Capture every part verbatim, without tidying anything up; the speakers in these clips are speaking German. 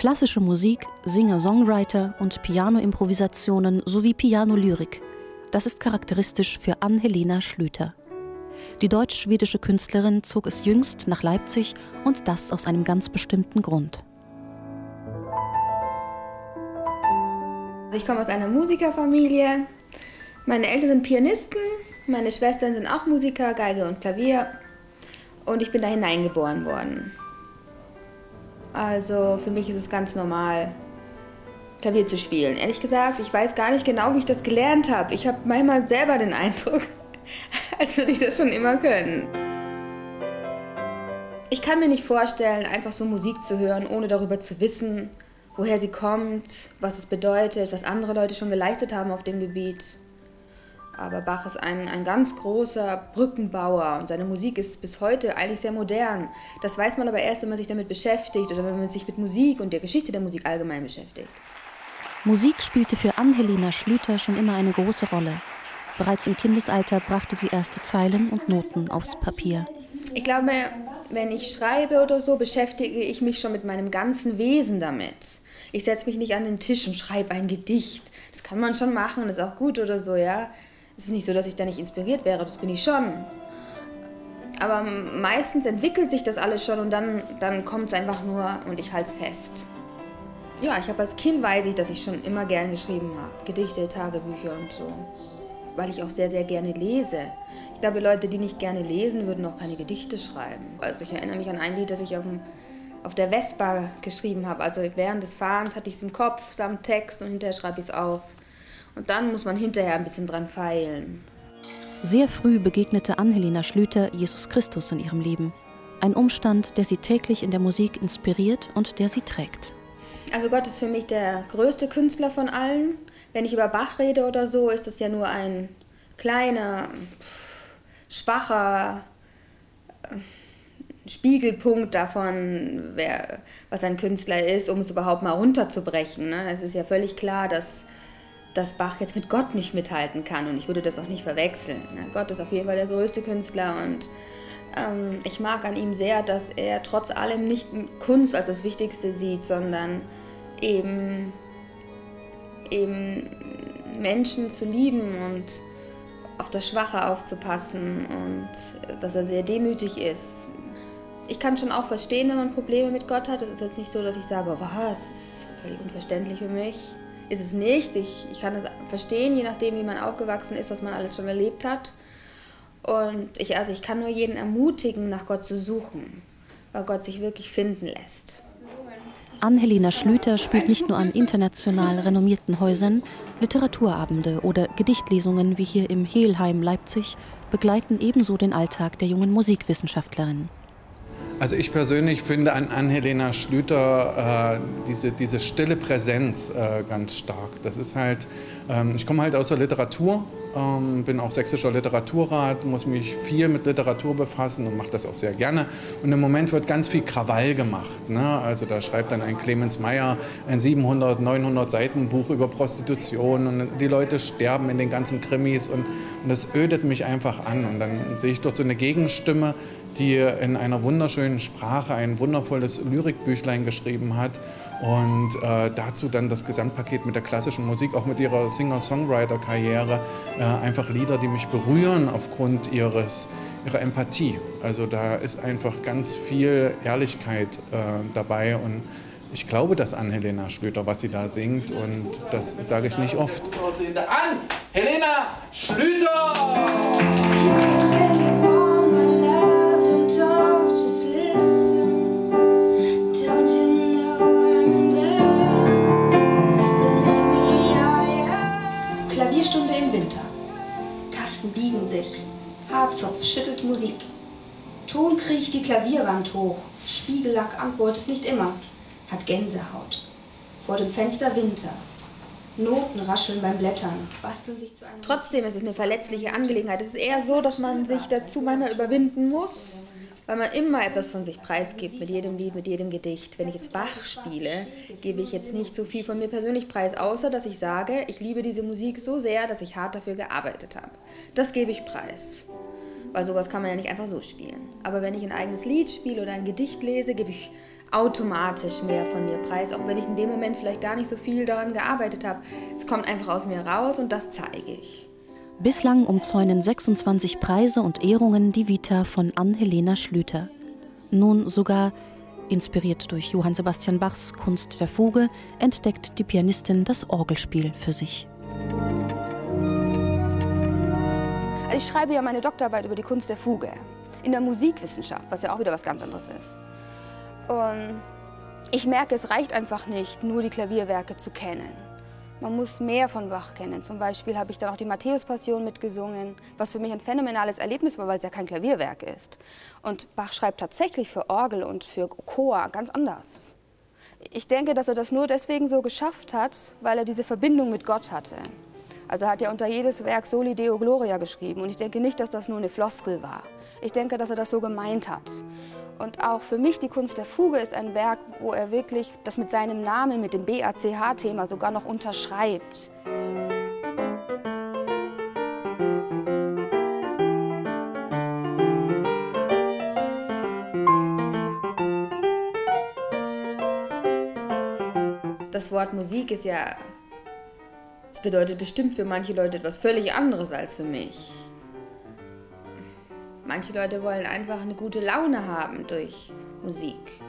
klassische Musik, Singer-Songwriter und Piano-Improvisationen sowie Pianolyrik. Das ist charakteristisch für Ann-Helena Schlüter. Die deutsch-schwedische Künstlerin zog es jüngst nach Leipzig und das aus einem ganz bestimmten Grund. Ich komme aus einer Musikerfamilie. Meine Eltern sind Pianisten, meine Schwestern sind auch Musiker, Geige und Klavier. Und ich bin da hineingeboren worden. Also für mich ist es ganz normal, Klavier zu spielen. Ehrlich gesagt, ich weiß gar nicht genau, wie ich das gelernt habe. Ich habe manchmal selber den Eindruck, als würde ich das schon immer können. Ich kann mir nicht vorstellen, einfach so Musik zu hören, ohne darüber zu wissen, woher sie kommt, was es bedeutet, was andere Leute schon geleistet haben auf dem Gebiet. Aber Bach ist ein, ein ganz großer Brückenbauer und seine Musik ist bis heute eigentlich sehr modern. Das weiß man aber erst, wenn man sich damit beschäftigt oder wenn man sich mit Musik und der Geschichte der Musik allgemein beschäftigt. Musik spielte für Ann-Helena Schlüter schon immer eine große Rolle. Bereits im Kindesalter brachte sie erste Zeilen und Noten aufs Papier. Ich glaube, wenn ich schreibe oder so, beschäftige ich mich schon mit meinem ganzen Wesen damit. Ich setze mich nicht an den Tisch und schreibe ein Gedicht. Das kann man schon machen, das ist auch gut oder so, ja. Es ist nicht so, dass ich da nicht inspiriert wäre, das bin ich schon. Aber meistens entwickelt sich das alles schon und dann, dann kommt es einfach nur und ich halte es fest. Ja, ich habe als Kind, weiß ich, dass ich schon immer gern geschrieben habe. Gedichte, Tagebücher und so. Weil ich auch sehr, sehr gerne lese. Ich glaube, Leute, die nicht gerne lesen, würden auch keine Gedichte schreiben. Also ich erinnere mich an ein Lied, das ich auf, dem, auf der Vespa geschrieben habe. Also während des Fahrens hatte ich es im Kopf, samt Text und hinterher schreibe ich es auf. Und dann muss man hinterher ein bisschen dran feilen. Sehr früh begegnete Ann-Helena Schlüter Jesus Christus in ihrem Leben. Ein Umstand, der sie täglich in der Musik inspiriert und der sie trägt. Also Gott ist für mich der größte Künstler von allen. Wenn ich über Bach rede oder so, ist das ja nur ein kleiner, schwacher Spiegelpunkt davon, wer, was ein Künstler ist, um es überhaupt mal runterzubrechen. Ne? Es ist ja völlig klar, dass dass Bach jetzt mit Gott nicht mithalten kann und ich würde das auch nicht verwechseln. Gott ist auf jeden Fall der größte Künstler und ähm, ich mag an ihm sehr, dass er trotz allem nicht Kunst als das Wichtigste sieht, sondern eben, eben Menschen zu lieben und auf das Schwache aufzupassen und dass er sehr demütig ist. Ich kann schon auch verstehen, wenn man Probleme mit Gott hat. Es ist jetzt nicht so, dass ich sage, was, das ist völlig unverständlich für mich. Ist es nicht. Ich, ich kann es verstehen, je nachdem, wie man aufgewachsen ist, was man alles schon erlebt hat. Und ich, also ich kann nur jeden ermutigen, nach Gott zu suchen, weil Gott sich wirklich finden lässt. Ann-Helena Schlüter spielt nicht nur an international renommierten Häusern. Literaturabende oder Gedichtlesungen wie hier im Helheim Leipzig begleiten ebenso den Alltag der jungen Musikwissenschaftlerin. Also ich persönlich finde an Ann-Helena Schlüter äh, diese, diese stille Präsenz äh, ganz stark. Das ist halt, ähm, ich komme halt aus der Literatur, ähm, bin auch sächsischer Literaturrat, muss mich viel mit Literatur befassen und mache das auch sehr gerne. Und im Moment wird ganz viel Krawall gemacht. Ne? Also da schreibt dann ein Clemens Meyer ein siebenhundert, neunhundert Seiten Buch über Prostitution und die Leute sterben in den ganzen Krimis und, und das ödet mich einfach an. Und dann sehe ich dort so eine Gegenstimme, die in einer wunderschönen Sprache ein wundervolles Lyrikbüchlein geschrieben hat und äh, dazu dann das Gesamtpaket mit der klassischen Musik, auch mit ihrer Singer-Songwriter-Karriere, äh, einfach Lieder, die mich berühren aufgrund ihres, ihrer Empathie. Also da ist einfach ganz viel Ehrlichkeit äh, dabei und ich glaube das Ann-Helena Schlüter, was sie da singt und das sage ich nicht oft. Ann-Helena Schlüter! Klavierstunde im Winter. Tasten biegen sich. Haarzopf schüttelt Musik. Ton kriecht die Klavierwand hoch. Spiegellack antwortet nicht immer. Hat Gänsehaut. Vor dem Fenster Winter. Noten rascheln beim Blättern. Basteln sich zu einem. Trotzdem ist es eine verletzliche Angelegenheit. Es ist eher so, dass man sich dazu manchmal überwinden muss, weil man immer etwas von sich preisgibt, mit jedem Lied, mit jedem Gedicht. Wenn ich jetzt Bach spiele, gebe ich jetzt nicht so viel von mir persönlich preis, außer dass ich sage, ich liebe diese Musik so sehr, dass ich hart dafür gearbeitet habe. Das gebe ich preis, weil sowas kann man ja nicht einfach so spielen. Aber wenn ich ein eigenes Lied spiele oder ein Gedicht lese, gebe ich automatisch mehr von mir preis, auch wenn ich in dem Moment vielleicht gar nicht so viel daran gearbeitet habe. Es kommt einfach aus mir raus und das zeige ich. Bislang umzäunen sechsundzwanzig Preise und Ehrungen die Vita von Ann-Helena Schlüter. Nun sogar, inspiriert durch Johann Sebastian Bachs Kunst der Fuge, entdeckt die Pianistin das Orgelspiel für sich. Also ich schreibe ja meine Doktorarbeit über die Kunst der Fuge in der Musikwissenschaft, was ja auch wieder was ganz anderes ist. Und ich merke, es reicht einfach nicht, nur die Klavierwerke zu kennen. Man muss mehr von Bach kennen. Zum Beispiel habe ich dann auch die Matthäus-Passion mitgesungen, was für mich ein phänomenales Erlebnis war, weil es ja kein Klavierwerk ist. Und Bach schreibt tatsächlich für Orgel und für Chor ganz anders. Ich denke, dass er das nur deswegen so geschafft hat, weil er diese Verbindung mit Gott hatte. Also er hat ja unter jedes Werk Soli Deo Gloria geschrieben. Und ich denke nicht, dass das nur eine Floskel war. Ich denke, dass er das so gemeint hat. Und auch für mich, die Kunst der Fuge ist ein Werk, wo er wirklich das mit seinem Namen, mit dem B A C H-Thema sogar noch unterschreibt. Das Wort Musik ist ja, es bedeutet bestimmt für manche Leute etwas völlig anderes als für mich. Manche Leute wollen einfach eine gute Laune haben durch Musik.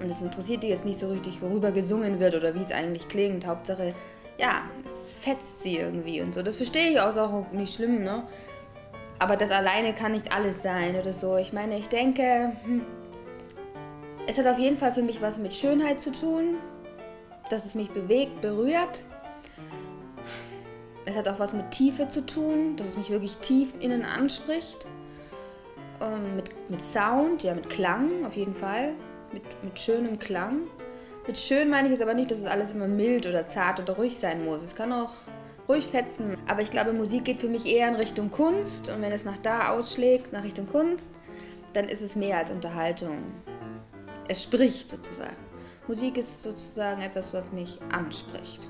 Und es interessiert die jetzt nicht so richtig, worüber gesungen wird oder wie es eigentlich klingt. Hauptsache, ja, es fetzt sie irgendwie und so. Das verstehe ich auch, ist auch nicht schlimm, ne? Aber das alleine kann nicht alles sein oder so. Ich meine, ich denke, es hat auf jeden Fall für mich was mit Schönheit zu tun, dass es mich bewegt, berührt. Es hat auch was mit Tiefe zu tun, dass es mich wirklich tief innen anspricht. Mit, mit Sound, ja, mit Klang auf jeden Fall, mit, mit schönem Klang. Mit schön meine ich jetzt aber nicht, dass es alles immer mild oder zart oder ruhig sein muss. Es kann auch ruhig fetzen, aber ich glaube, Musik geht für mich eher in Richtung Kunst und wenn es nach da ausschlägt, nach Richtung Kunst, dann ist es mehr als Unterhaltung. Es spricht sozusagen. Musik ist sozusagen etwas, was mich anspricht.